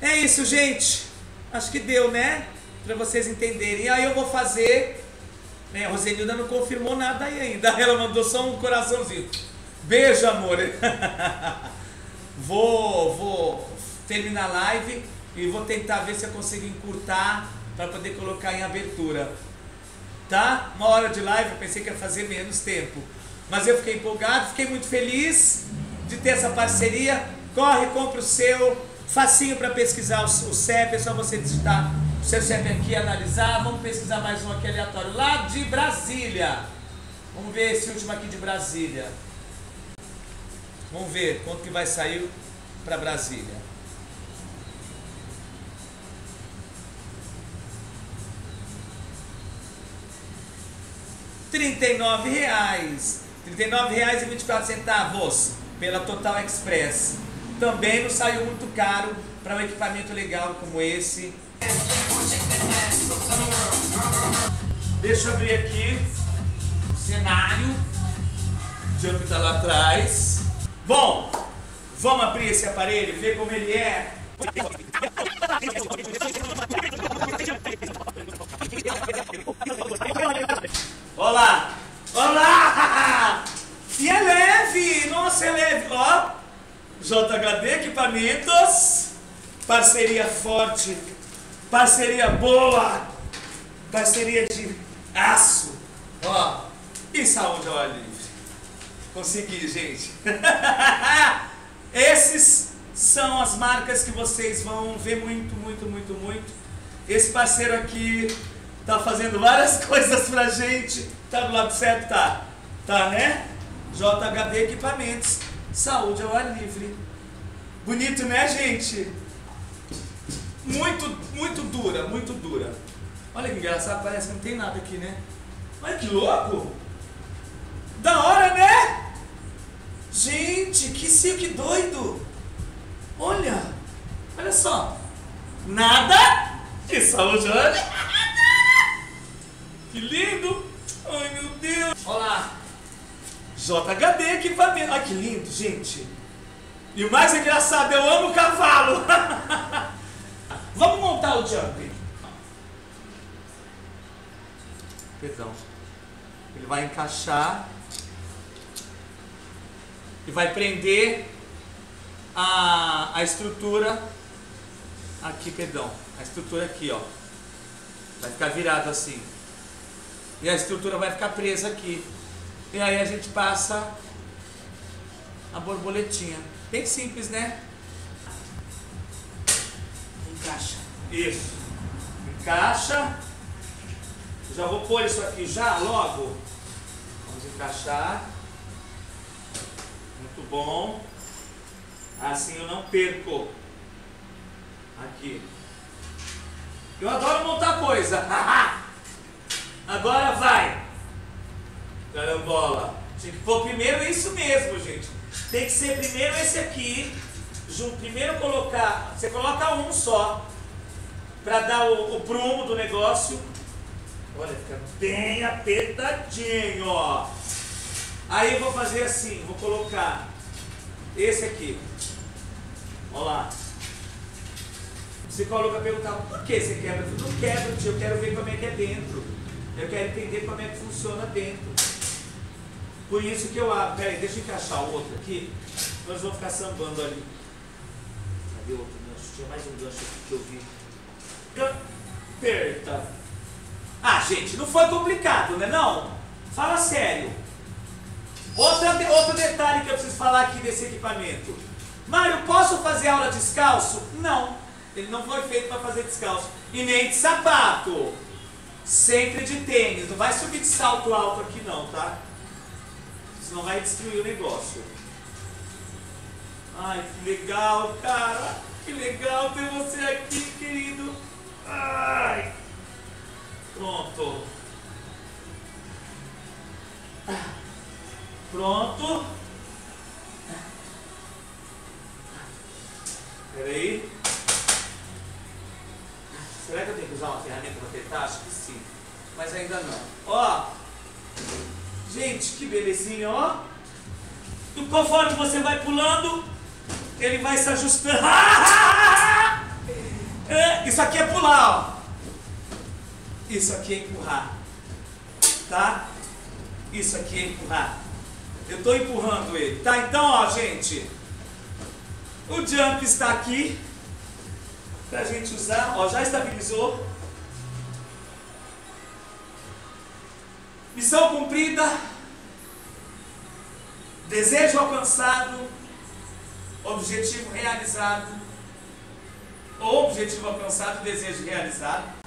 É isso, gente. Acho que deu, né? Pra vocês entenderem. Aí eu vou fazer... A Rosenilda não confirmou nada aí ainda. Ela mandou só um coraçãozinho. Beijo, amor. Vou terminar a live e vou tentar ver se eu consigo encurtar para poder colocar em abertura. Tá? 1 hora de live, eu pensei que ia fazer menos tempo. Mas eu fiquei empolgado, fiquei muito feliz de ter essa parceria. Corre, compra o seu. Facinho para pesquisar o CEP, é só você digitar o seu CEP aqui e analisar. Vamos pesquisar mais um aqui aleatório, lá de Brasília. Vamos ver esse último aqui de Brasília. Vamos ver quanto que vai sair para Brasília. R$39,00. R$39,24 pela Total Express. Também não saiu muito caro para um equipamento legal como esse. Deixa eu abrir aqui o cenário. O Jump está lá atrás. Bom, vamos abrir esse aparelho, ver como ele é. Olha lá! Olha lá! E é leve! Nossa, é leve! Ó! JHD Equipamentos, parceria forte, parceria boa, parceria de aço, ó, e Saúde ao Ar Livre. Consegui, gente. Esses são as marcas que vocês vão ver muito, muito, muito, muito. Esse parceiro aqui tá fazendo várias coisas pra gente, tá do lado certo, tá? Tá, né? JHD Equipamentos. Saúde ao Ar Livre. Bonito, né, gente? Muito, muito dura, muito dura. Olha que engraçado, parece que não tem nada aqui, né? Olha que louco! Da hora, né? Gente, que silk doido! Olha! Olha só! Nada de Saúde ao Ar Livre. Que lindo! Ai, meu Deus! Olha lá! JHD Equipamento. Olha que lindo, gente. E o mais engraçado, eu amo o cavalo. Vamos montar o Jump. Perdão. Ele vai encaixar. E vai prender a estrutura aqui, perdão. A estrutura aqui, ó. Vai ficar virado assim. E a estrutura vai ficar presa aqui. E aí a gente passa a borboletinha. Bem simples, né? Encaixa. Isso. Encaixa. Eu já vou pôr isso aqui já logo. Vamos encaixar. Muito bom. Assim eu não perco. Aqui. Eu adoro montar coisa. Agora vai. Carambola. Tinha que pôr primeiro isso mesmo, gente. Tem que ser primeiro esse aqui. Primeiro colocar. Você coloca um só. Pra dar o prumo do negócio. Olha, fica bem apertadinho, ó. Aí eu vou fazer assim. Vou colocar esse aqui. Olha lá. O psicólogo vai perguntar: por que você quebra? Eu não quebro, tio. Eu quero ver como é que é dentro. Eu quero entender como é que funciona dentro. Por isso que eu abro. Peraí, deixa eu encaixar o outro aqui. Nós vamos ficar sambando ali. Cadê o outro gancho? Tinha mais um gancho aqui que eu vi. Aperta. Ah, gente, não foi complicado, né? Não? Fala sério. Outro detalhe que eu preciso falar aqui desse equipamento. Mário, posso fazer aula descalço? Não. Ele não foi feito para fazer descalço. E nem de sapato. Sempre de tênis. Não vai subir de salto alto aqui não, tá? Senão vai destruir o negócio. Ai, que legal, cara. Que legal ter você aqui, querido. Ai. Pronto. Pronto. Peraí. Será que eu tenho que usar uma ferramenta para tentar? Acho que sim. Mas ainda não. Ó. Gente, que belezinha, ó. E conforme você vai pulando, ele vai se ajustando. normal. Isso aqui é empurrar, tá? Isso aqui é empurrar. Eu estou empurrando ele, tá? Então, ó, gente, o jump está aqui para a gente usar. Ó, já estabilizou. Missão cumprida. Desejo alcançado. Objetivo realizado. Objetivo alcançado, desejo realizado.